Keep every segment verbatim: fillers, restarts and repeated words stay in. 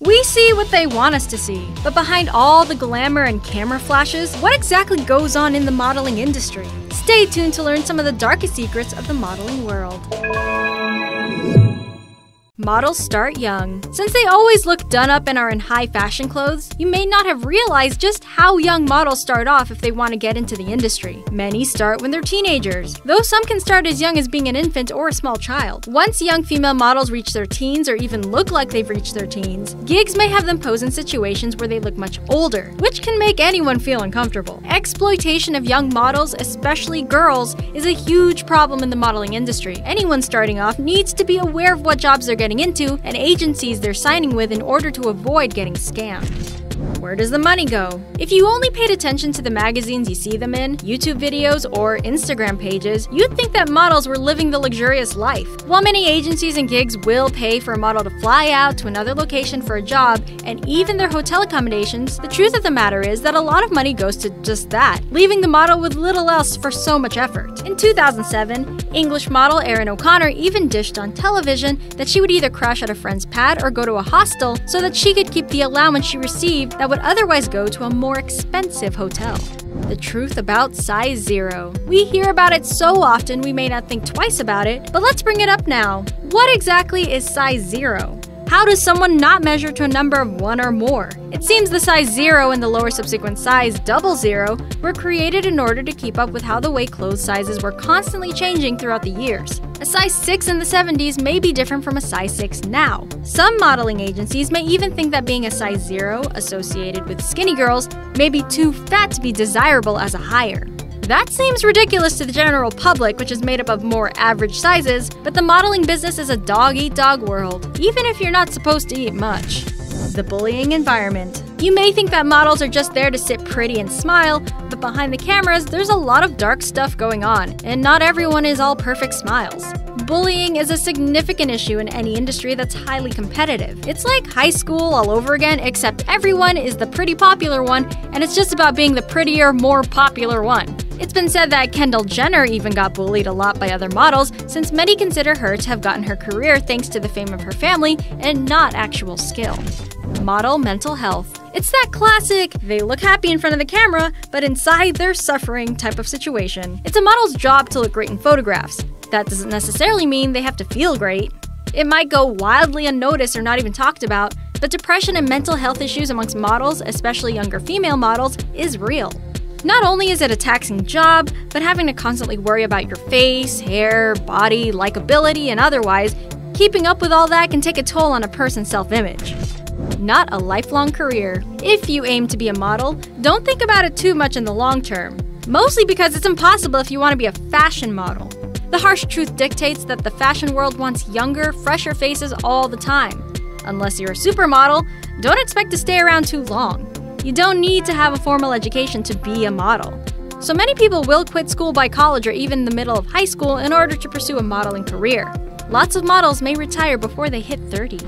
We see what they want us to see, but behind all the glamour and camera flashes, what exactly goes on in the modeling industry? Stay tuned to learn some of the darkest secrets of the modeling world. Models start young. Since they always look done up and are in high fashion clothes, you may not have realized just how young models start off if they want to get into the industry. Many start when they're teenagers, though some can start as young as being an infant or a small child. Once young female models reach their teens or even look like they've reached their teens, gigs may have them pose in situations where they look much older, which can make anyone feel uncomfortable. Exploitation of young models, especially girls, is a huge problem in the modeling industry. Anyone starting off needs to be aware of what jobs they're getting getting into and agencies they're signing with in order to avoid getting scammed. Where does the money go? If you only paid attention to the magazines you see them in, YouTube videos, or Instagram pages, you'd think that models were living the luxurious life. While many agencies and gigs will pay for a model to fly out to another location for a job, and even their hotel accommodations, the truth of the matter is that a lot of money goes to just that, leaving the model with little else for so much effort. In two thousand seven, English model Erin O'Connor even dished on television that she would either crash at a friend's pad or go to a hostel so that she could keep the allowance she received that would otherwise go to a more expensive hotel. The truth about size zero. We hear about it so often we may not think twice about it, but let's bring it up now. What exactly is size zero? How does someone not measure to a number of one or more? It seems the size zero and the lower subsequent size, double zero, were created in order to keep up with how the way clothes sizes were constantly changing throughout the years. A size six in the seventies may be different from a size six now. Some modeling agencies may even think that being a size zero, associated with skinny girls, may be too fat to be desirable as a hire. That seems ridiculous to the general public, which is made up of more average sizes, but the modeling business is a dog-eat-dog world, even if you're not supposed to eat much. The bullying environment. You may think that models are just there to sit pretty and smile, but behind the cameras, there's a lot of dark stuff going on, and not everyone is all perfect smiles. Bullying is a significant issue in any industry that's highly competitive. It's like high school all over again, except everyone is the pretty popular one, and it's just about being the prettier, more popular one. It's been said that Kendall Jenner even got bullied a lot by other models, since many consider her to have gotten her career thanks to the fame of her family and not actual skill. Model mental health. It's that classic, they look happy in front of the camera, but inside they're suffering type of situation. It's a model's job to look great in photographs. That doesn't necessarily mean they have to feel great. It might go wildly unnoticed or not even talked about, but depression and mental health issues amongst models, especially younger female models, is real. Not only is it a taxing job, but having to constantly worry about your face, hair, body, likability, and otherwise, keeping up with all that can take a toll on a person's self-image. Not a lifelong career. If you aim to be a model, don't think about it too much in the long term, mostly because it's impossible if you want to be a fashion model. The harsh truth dictates that the fashion world wants younger, fresher faces all the time. Unless you're a supermodel, don't expect to stay around too long. You don't need to have a formal education to be a model. So many people will quit school by college or even the middle of high school in order to pursue a modeling career. Lots of models may retire before they hit thirty.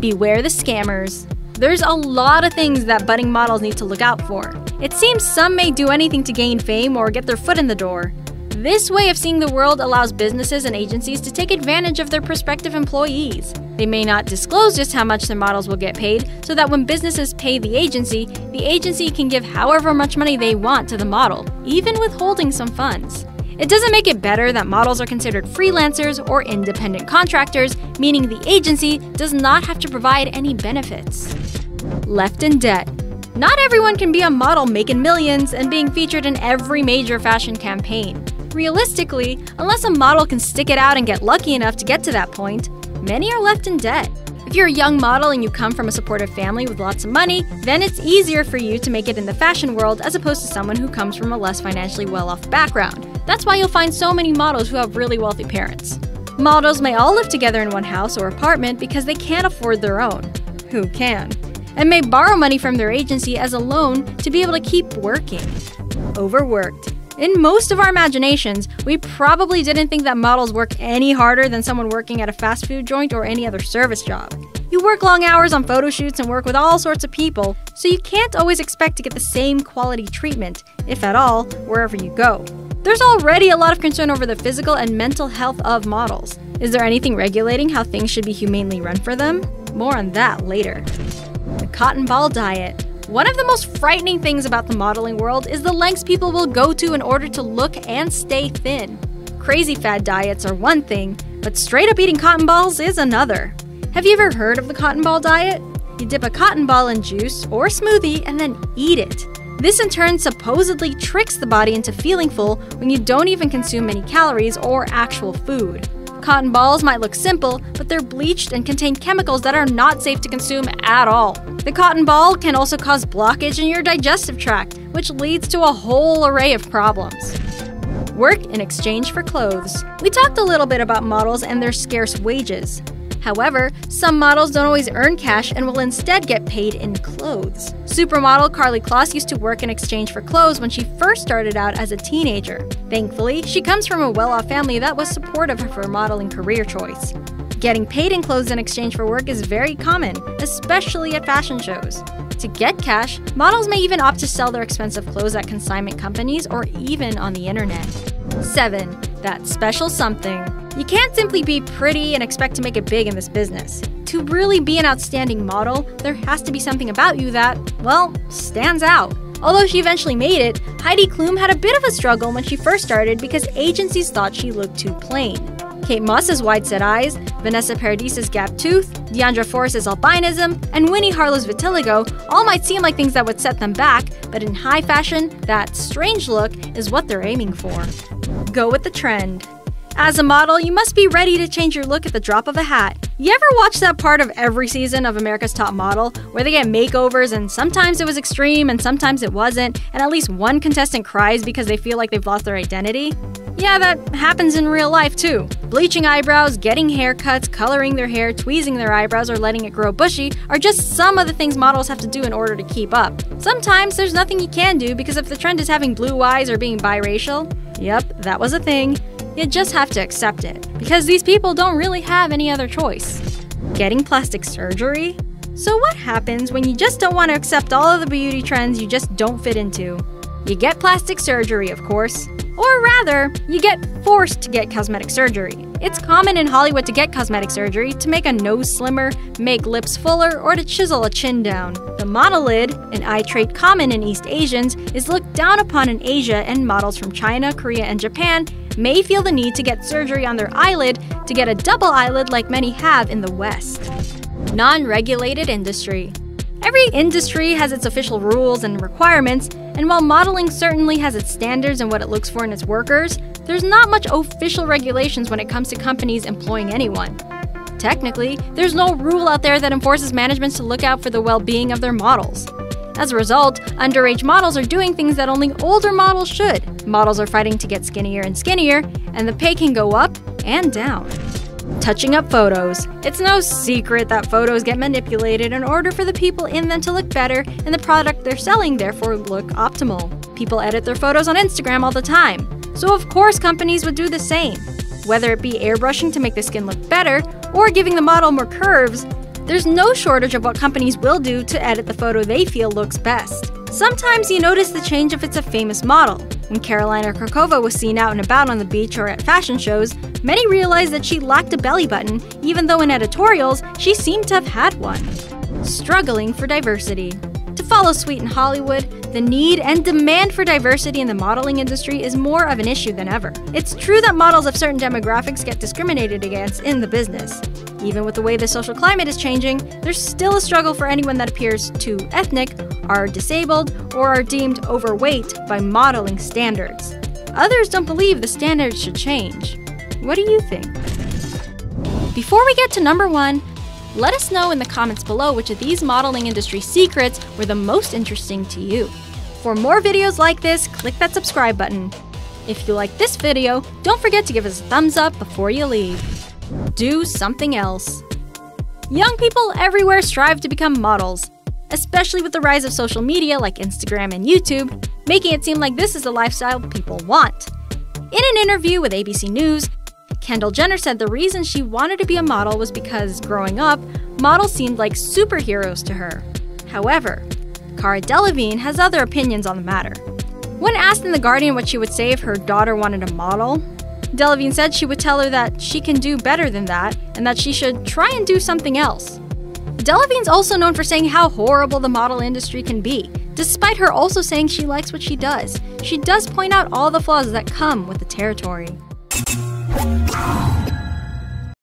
Beware the scammers. There's a lot of things that budding models need to look out for. It seems some may do anything to gain fame or get their foot in the door. This way of seeing the world allows businesses and agencies to take advantage of their prospective employees. They may not disclose just how much their models will get paid, so that when businesses pay the agency, the agency can give however much money they want to the model, even withholding some funds. It doesn't make it better that models are considered freelancers or independent contractors, meaning the agency does not have to provide any benefits. Left in debt. Not everyone can be a model making millions and being featured in every major fashion campaign. Realistically, unless a model can stick it out and get lucky enough to get to that point, many are left in debt. If you're a young model and you come from a supportive family with lots of money, then it's easier for you to make it in the fashion world as opposed to someone who comes from a less financially well-off background. That's why you'll find so many models who have really wealthy parents. Models may all live together in one house or apartment because they can't afford their own. Who can? And may borrow money from their agency as a loan to be able to keep working. Overworked. In most of our imaginations, we probably didn't think that models work any harder than someone working at a fast food joint or any other service job. You work long hours on photo shoots and work with all sorts of people, so you can't always expect to get the same quality treatment, if at all, wherever you go. There's already a lot of concern over the physical and mental health of models. Is there anything regulating how things should be humanely run for them? More on that later. The cotton ball diet. One of the most frightening things about the modeling world is the lengths people will go to in order to look and stay thin. Crazy fad diets are one thing, but straight up eating cotton balls is another. Have you ever heard of the cotton ball diet? You dip a cotton ball in juice or smoothie and then eat it. This in turn supposedly tricks the body into feeling full when you don't even consume many calories or actual food. Cotton balls might look simple, but they're bleached and contain chemicals that are not safe to consume at all. The cotton ball can also cause blockage in your digestive tract, which leads to a whole array of problems. Work in exchange for clothes. We talked a little bit about models and their scarce wages. However, some models don't always earn cash and will instead get paid in clothes. Supermodel Karlie Kloss used to work in exchange for clothes when she first started out as a teenager. Thankfully, she comes from a well-off family that was supportive of her modeling career choice. Getting paid in clothes in exchange for work is very common, especially at fashion shows. To get cash, models may even opt to sell their expensive clothes at consignment companies or even on the internet. seven. That special something. You can't simply be pretty and expect to make it big in this business. To really be an outstanding model, there has to be something about you that, well, stands out. Although she eventually made it, Heidi Klum had a bit of a struggle when she first started because agencies thought she looked too plain. Kate Moss's wide-set eyes, Vanessa Paradis's gap tooth, Deandra Forrest's albinism, and Winnie Harlow's vitiligo all might seem like things that would set them back, but in high fashion, that strange look is what they're aiming for. Go with the trend. As a model, you must be ready to change your look at the drop of a hat. You ever watch that part of every season of America's Top Model where they get makeovers and sometimes it was extreme and sometimes it wasn't, and at least one contestant cries because they feel like they've lost their identity? Yeah, that happens in real life too. Bleaching eyebrows, getting haircuts, coloring their hair, tweezing their eyebrows, or letting it grow bushy are just some of the things models have to do in order to keep up. Sometimes there's nothing you can do because if the trend is having blue eyes or being biracial, yep, that was a thing. You just have to accept it, because these people don't really have any other choice. Getting plastic surgery? So what happens when you just don't want to accept all of the beauty trends you just don't fit into? You get plastic surgery, of course. Or rather, you get forced to get cosmetic surgery. It's common in Hollywood to get cosmetic surgery to make a nose slimmer, make lips fuller, or to chisel a chin down. The monolid, an eye trait common in East Asians, is looked down upon in Asia, and models from China, Korea, and Japan may feel the need to get surgery on their eyelid to get a double eyelid like many have in the West. Non-regulated industry. Every industry has its official rules and requirements, and while modeling certainly has its standards and what it looks for in its workers, there's not much official regulations when it comes to companies employing anyone. Technically, there's no rule out there that enforces management to look out for the well-being of their models. As a result, underage models are doing things that only older models should. Models are fighting to get skinnier and skinnier, and the pay can go up and down. Touching up photos. It's no secret that photos get manipulated in order for the people in them to look better and the product they're selling therefore look optimal. People edit their photos on Instagram all the time, so of course companies would do the same. Whether it be airbrushing to make the skin look better or giving the model more curves, there's no shortage of what companies will do to edit the photo they feel looks best. Sometimes you notice the change if it's a famous model. When Karolina Kurkova was seen out and about on the beach or at fashion shows, many realized that she lacked a belly button, even though in editorials, she seemed to have had one. Struggling for diversity. To follow suit in Hollywood, the need and demand for diversity in the modeling industry is more of an issue than ever. It's true that models of certain demographics get discriminated against in the business. Even with the way the social climate is changing, there's still a struggle for anyone that appears too ethnic, are disabled, or are deemed overweight by modeling standards. Others don't believe the standards should change. What do you think? Before we get to number one, let us know in the comments below which of these modeling industry secrets were the most interesting to you. For more videos like this, click that subscribe button. If you like this video, don't forget to give us a thumbs up before you leave. Do something else. Young people everywhere strive to become models, especially with the rise of social media like Instagram and YouTube, making it seem like this is the lifestyle people want. In an interview with A B C News, Kendall Jenner said the reason she wanted to be a model was because, growing up, models seemed like superheroes to her. However, Cara Delevingne has other opinions on the matter. When asked in The Guardian what she would say if her daughter wanted a model, Delevingne said she would tell her that she can do better than that and that she should try and do something else. Delevingne's also known for saying how horrible the model industry can be, despite her also saying she likes what she does. She does point out all the flaws that come with the territory.